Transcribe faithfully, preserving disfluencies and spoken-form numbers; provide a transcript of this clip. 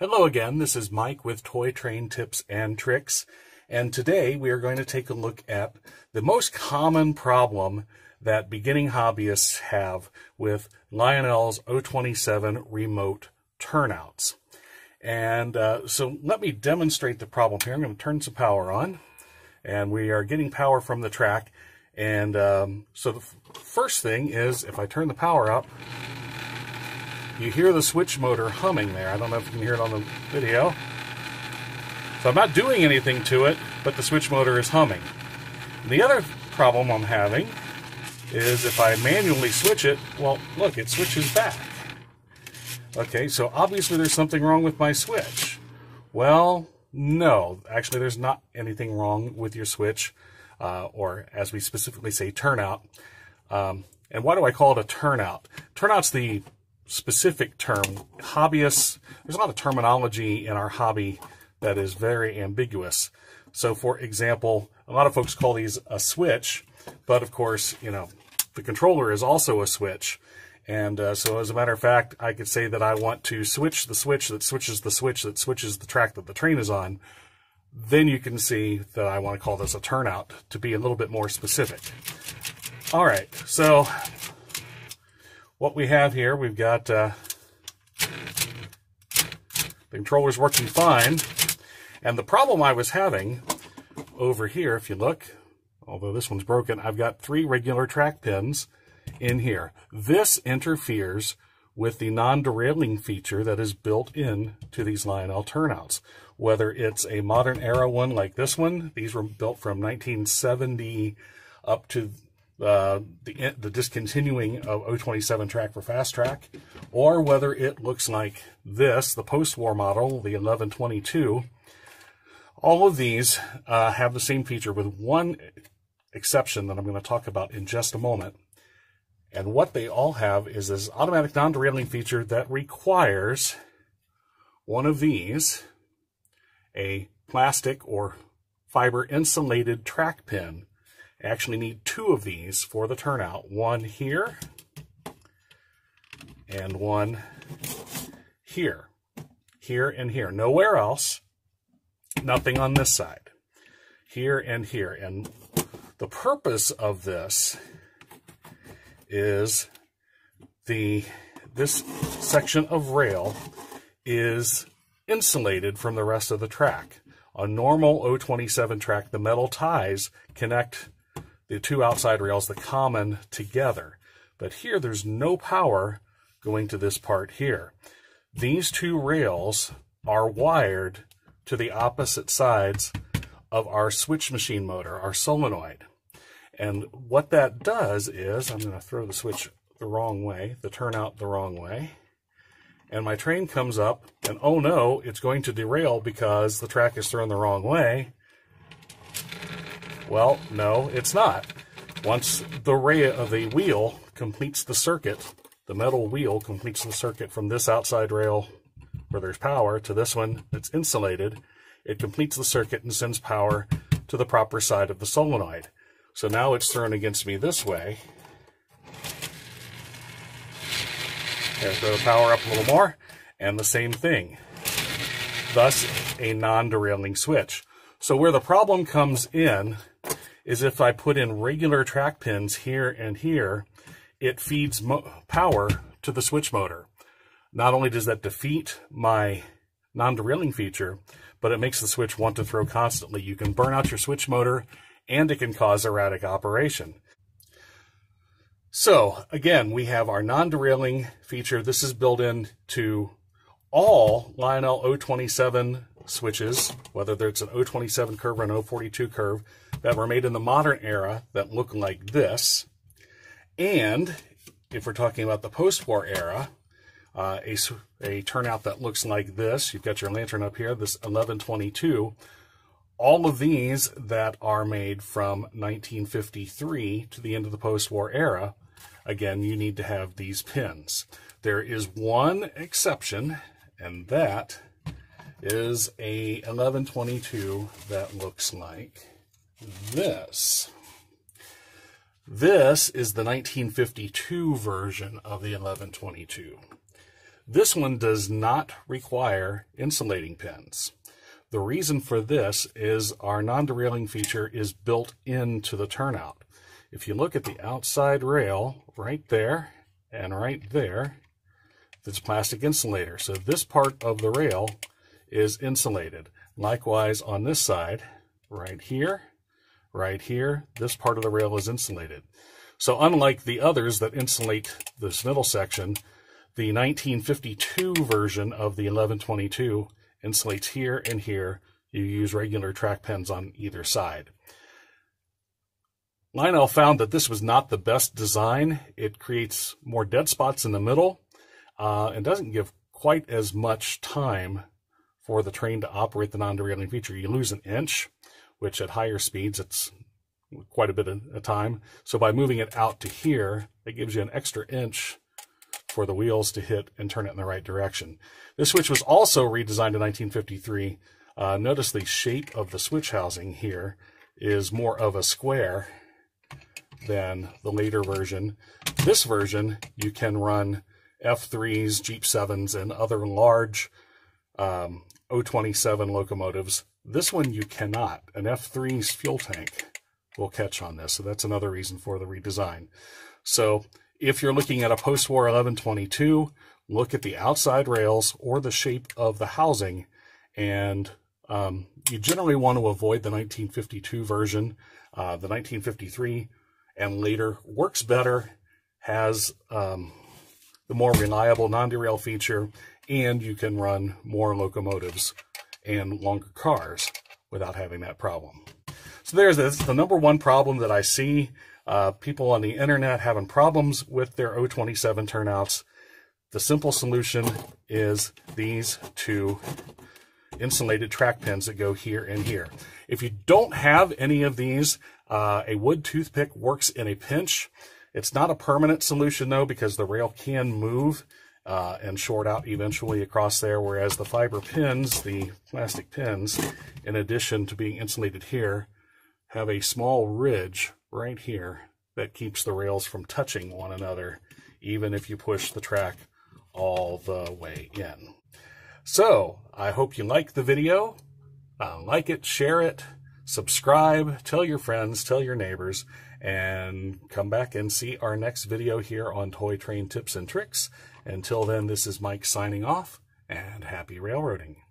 Hello again, this is Mike with Toy Train Tips and Tricks, and today we are going to take a look at the most common problem that beginning hobbyists have with Lionel's O twenty-seven remote turnouts. And uh, so let me demonstrate the problem here. I'm going to turn some power on, and we are getting power from the track. And um, so the first thing is, if I turn the power up, you hear the switch motor humming there. I don't know if you can hear it on the video. So I'm not doing anything to it, but the switch motor is humming. And the other problem I'm having is if I manually switch it, well, look, it switches back. Okay, so obviously there's something wrong with my switch. Well, no, actually there's not anything wrong with your switch, uh, or as we specifically say, turnout. Um, and why do I call it a turnout? Turnout's the specific term. Hobbyists, there's a lot of terminology in our hobby that is very ambiguous. So for example, a lot of folks call these a switch, but of course, you know, the controller is also a switch. And uh, so as a matter of fact, I could say that I want to switch the switch that switches the switch that switches the track that the train is on. Then you can see that I want to call this a turnout to be a little bit more specific. All right, so what we have here, we've got uh, the controller's working fine, and the problem I was having over here, if you look, although this one's broken, I've got three regular track pins in here. This interferes with the non-derailing feature that is built in to these Lionel turnouts. Whether it's a modern era one like this one, these were built from nineteen seventy up to Uh, the, the discontinuing of O twenty-seven track for fast track, or whether it looks like this, the post-war model, the eleven twenty-two, all of these uh, have the same feature with one exception that I'm going to talk about in just a moment. And what they all have is this automatic non-derailing feature that requires one of these, a plastic or fiber insulated track pin. Actually need two of these for the turnout, one here and one here, here and here, nowhere else, nothing on this side, here and here. And the purpose of this is the, this section of rail is insulated from the rest of the track. A normal O twenty-seven track, the metal ties connect the two outside rails, the common, together. But here, there's no power going to this part here. These two rails are wired to the opposite sides of our switch machine motor, our solenoid. And what that does is, I'm going to throw the switch the wrong way, the turnout the wrong way, and my train comes up, and oh no, it's going to derail because the track is thrown the wrong way. Well, no, it's not. Once the rail of the wheel completes the circuit, the metal wheel completes the circuit from this outside rail where there's power to this one that's insulated, it completes the circuit and sends power to the proper side of the solenoid. So now it's thrown against me this way. There, throw the power up a little more, and the same thing. Thus, a non-derailing switch. So where the problem comes in is if I put in regular track pins here and here, it feeds mo power to the switch motor. Not only does that defeat my non-derailing feature, but it makes the switch want to throw constantly. You can burn out your switch motor, and it can cause erratic operation. So again, we have our non-derailing feature. This is built in to all Lionel O twenty-seven switches, whether it's an O twenty-seven curve or an O forty-two curve, that were made in the modern era that look like this. And if we're talking about the post-war era, uh, a, a turnout that looks like this, you've got your lantern up here, this eleven twenty-two, all of these that are made from nineteen fifty-three to the end of the post-war era, again, you need to have these pins. There is one exception, and that is a eleven twenty-two that looks like this. This is the nineteen fifty-two version of the eleven twenty-two. This one does not require insulating pins. The reason for this is our non-derailing feature is built into the turnout. If you look at the outside rail right there and right there, it's plastic insulator. So this part of the rail is insulated. Likewise on this side, right here, right here, this part of the rail is insulated. So unlike the others that insulate this middle section, the nineteen fifty-two version of the eleven twenty-two insulates here and here. You use regular track pins on either side. Lionel found that this was not the best design. It creates more dead spots in the middle uh, and doesn't give quite as much time for the train to operate the non-derailing feature. You lose an inch, which at higher speeds, it's quite a bit of a time. So by moving it out to here, it gives you an extra inch for the wheels to hit and turn it in the right direction. This switch was also redesigned in nineteen fifty-three. Uh, notice the shape of the switch housing here is more of a square than the later version. This version, you can run F threes, Jeep sevens, and other large um, O twenty-seven locomotives. This one you cannot. An F three's fuel tank will catch on this, so that's another reason for the redesign. So if you're looking at a post-war eleven twenty-two, look at the outside rails or the shape of the housing, and um, you generally want to avoid the nineteen fifty-two version. Uh, the nineteen fifty-three and later works better, has um, the more reliable non-derail feature, and you can run more locomotives and longer cars without having that problem. So there's this, the number one problem that I see uh, people on the internet having problems with their O twenty-seven turnouts. The simple solution is these two insulated track pins that go here and here. If you don't have any of these, uh, a wood toothpick works in a pinch. It's not a permanent solution though, because the rail can move Uh, and short out eventually across there, whereas the fiber pins, the plastic pins, in addition to being insulated here, have a small ridge right here that keeps the rails from touching one another, even if you push the track all the way in. So, I hope you liked the video. Uh, like it, share it, subscribe, tell your friends, tell your neighbors, and come back and see our next video here on Toy Train Tips and Tricks. Until then, this is Mike signing off, and happy railroading.